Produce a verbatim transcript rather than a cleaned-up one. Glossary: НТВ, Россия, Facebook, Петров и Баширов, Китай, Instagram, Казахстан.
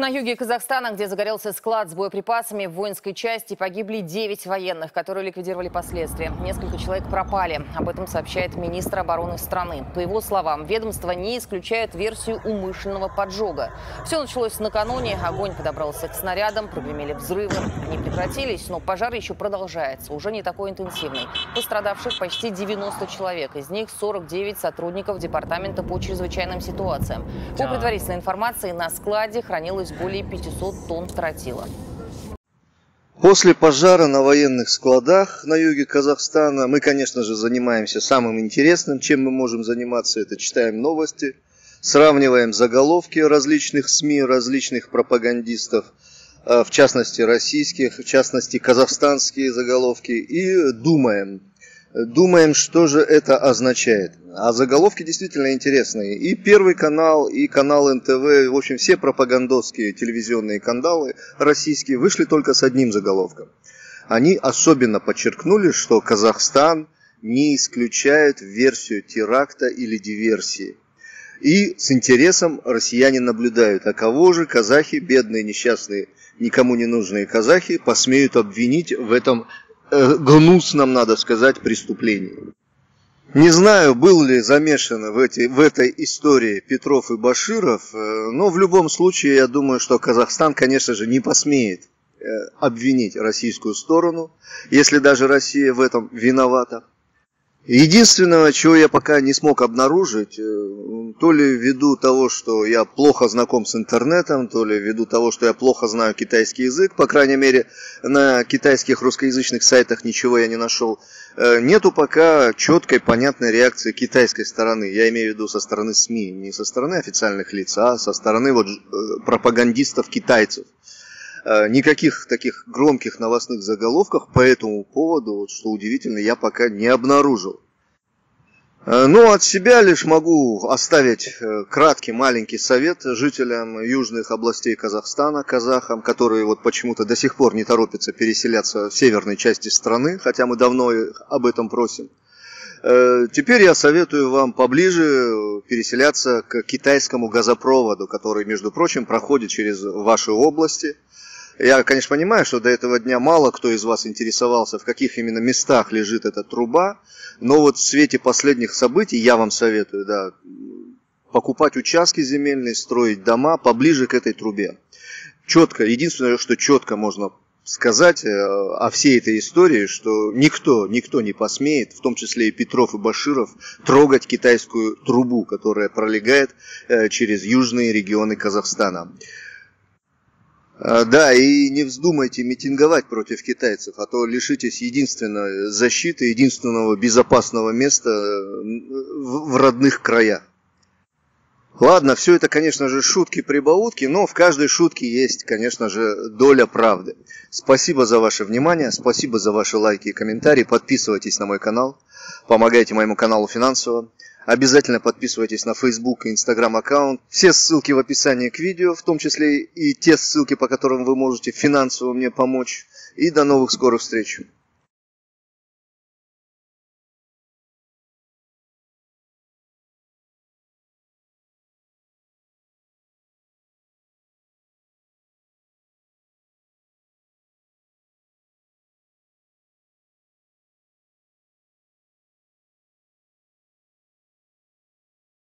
На юге Казахстана, где загорелся склад с боеприпасами, в воинской части погибли девять военных, которые ликвидировали последствия. Несколько человек пропали. Об этом сообщает министр обороны страны. По его словам, ведомство не исключает версию умышленного поджога. Все началось накануне. Огонь подобрался к снарядам, прогремели взрывы. Они прекратились, но пожар еще продолжается, уже не такой интенсивный. Пострадавших почти девяносто человек. Из них сорок девять сотрудников Департамента по чрезвычайным ситуациям. По предварительной информации, на складе хранилось более пятисот тонн тротила. После пожара на военных складах на юге Казахстана мы, конечно же, занимаемся самым интересным, чем мы можем заниматься. Это читаем новости, сравниваем заголовки различных СМИ, различных пропагандистов, в частности российских, в частности казахстанские заголовки, и думаем. Думаем, что же это означает. А заголовки действительно интересные. И Первый канал, и канал эн тэ вэ, в общем, все пропагандистские телевизионные каналы российские вышли только с одним заголовком. Они особенно подчеркнули, что Казахстан не исключает версию теракта или диверсии. И с интересом россияне наблюдают, а кого же казахи, бедные, несчастные, никому не нужные казахи, посмеют обвинить в этом гнусном, надо сказать, преступлении. Не знаю, был ли замешан в, эти, в этой истории Петров и Баширов, но в любом случае я думаю, что Казахстан, конечно же, не посмеет обвинить российскую сторону, если даже Россия в этом виновата. Единственное, чего я пока не смог обнаружить, то ли ввиду того, что я плохо знаком с интернетом, то ли ввиду того, что я плохо знаю китайский язык, по крайней мере, на китайских русскоязычных сайтах ничего я не нашел, нету пока четкой, понятной реакции китайской стороны. Я имею в виду со стороны СМИ, не со стороны официальных лиц, а со стороны вот пропагандистов-китайцев. Никаких таких громких новостных заголовков по этому поводу, что удивительно, я пока не обнаружил. Но от себя лишь могу оставить краткий маленький совет жителям южных областей Казахстана, казахам, которые вот почему-то до сих пор не торопятся переселяться в северной части страны, хотя мы давно об этом просим. Теперь я советую вам поближе переселяться к китайскому газопроводу, который, между прочим, проходит через ваши области. Я, конечно, понимаю, что до этого дня мало кто из вас интересовался, в каких именно местах лежит эта труба, но вот в свете последних событий я вам советую, да, покупать участки земельные, строить дома поближе к этой трубе. Четко, единственное, что четко можно сказать о всей этой истории, что никто, никто не посмеет, в том числе и Петров и Баширов, трогать китайскую трубу, которая пролегает через южные регионы Казахстана. Да, и не вздумайте митинговать против китайцев, а то лишитесь единственной защиты, единственного безопасного места в родных краях. Ладно, все это, конечно же, шутки-прибаутки, но в каждой шутке есть, конечно же, доля правды. Спасибо за ваше внимание, спасибо за ваши лайки и комментарии. Подписывайтесь на мой канал, помогайте моему каналу финансово. Обязательно подписывайтесь на Facebook и Instagram аккаунт. Все ссылки в описании к видео, в том числе и те ссылки, по которым вы можете финансово мне помочь. И до новых скорых встреч!